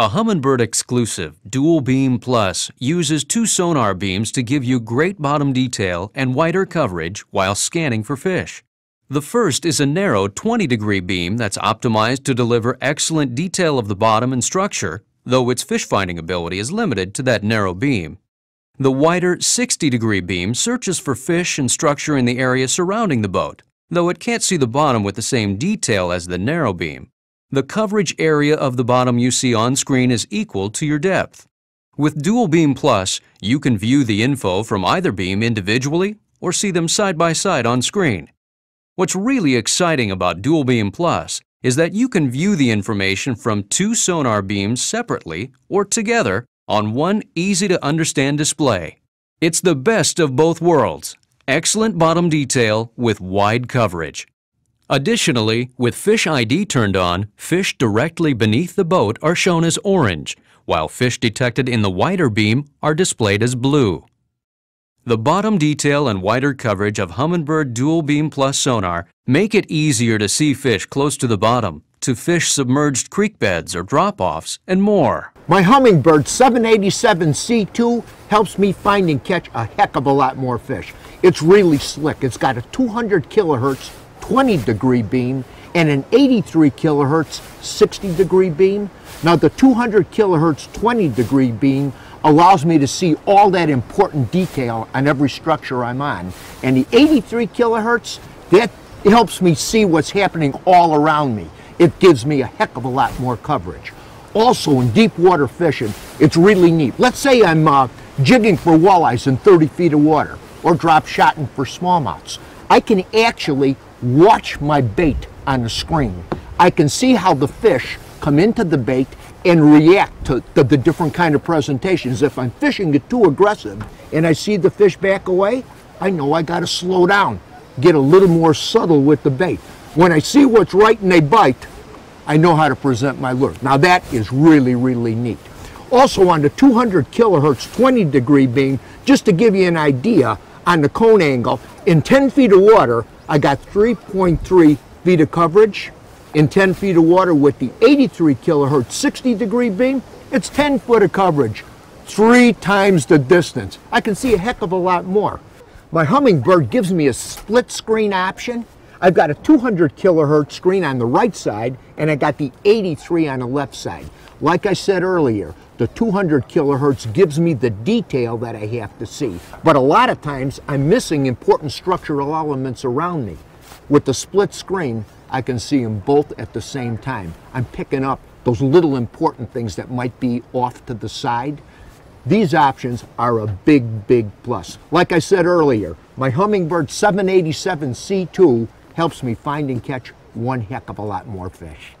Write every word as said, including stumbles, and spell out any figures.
A Humminbird exclusive, Dual Beam Plus, uses two sonar beams to give you great bottom detail and wider coverage while scanning for fish. The first is a narrow twenty degree beam that's optimized to deliver excellent detail of the bottom and structure, though its fish finding ability is limited to that narrow beam. The wider sixty degree beam searches for fish and structure in the area surrounding the boat, though it can't see the bottom with the same detail as the narrow beam. The coverage area of the bottom you see on screen is equal to your depth. With Dual Beam Plus, you can view the info from either beam individually or see them side by side on screen. What's really exciting about Dual Beam Plus is that you can view the information from two sonar beams separately or together on one easy-to-understand display. It's the best of both worlds. Excellent bottom detail with wide coverage. Additionally, with Fish I D turned on, fish directly beneath the boat are shown as orange, while fish detected in the wider beam are displayed as blue. The bottom detail and wider coverage of Humminbird Dual Beam Plus sonar make it easier to see fish close to the bottom, to fish submerged creek beds or drop-offs, and more. My Humminbird seven eighty-seven C two helps me find and catch a heck of a lot more fish. It's really slick. It's got a two hundred kilohertz twenty degree beam and an eighty-three kilohertz sixty degree beam. Now the two hundred kilohertz twenty degree beam allows me to see all that important detail on every structure I'm on. And the eighty-three kilohertz, that helps me see what's happening all around me. It gives me a heck of a lot more coverage. Also in deep water fishing, it's really neat. Let's say I'm uh, jigging for walleyes in thirty feet of water or drop shotting for smallmouths. I can actually watch my bait on the screen. I can see how the fish come into the bait and react to, to the different kind of presentations. If I'm fishing it too aggressive and I see the fish back away, I know I gotta slow down, get a little more subtle with the bait. When I see what's right and they bite, I know how to present my lure. Now that is really, really neat. Also on the two hundred kilohertz twenty degree beam, just to give you an idea, on the cone angle, in ten feet of water, I got three point three feet of coverage. In ten feet of water with the eighty-three kilohertz sixty degree beam, it's ten foot of coverage, three times the distance. I can see a heck of a lot more. My Humminbird gives me a split screen option. I've got a two hundred kilohertz screen on the right side, and I got the eighty-three on the left side. Like I said earlier, the two hundred kilohertz gives me the detail that I have to see. But a lot of times, I'm missing important structural elements around me. With the split screen, I can see them both at the same time. I'm picking up those little important things that might be off to the side. These options are a big, big plus. Like I said earlier, my Humminbird seven eighty-seven C two helps me find and catch one heck of a lot more fish.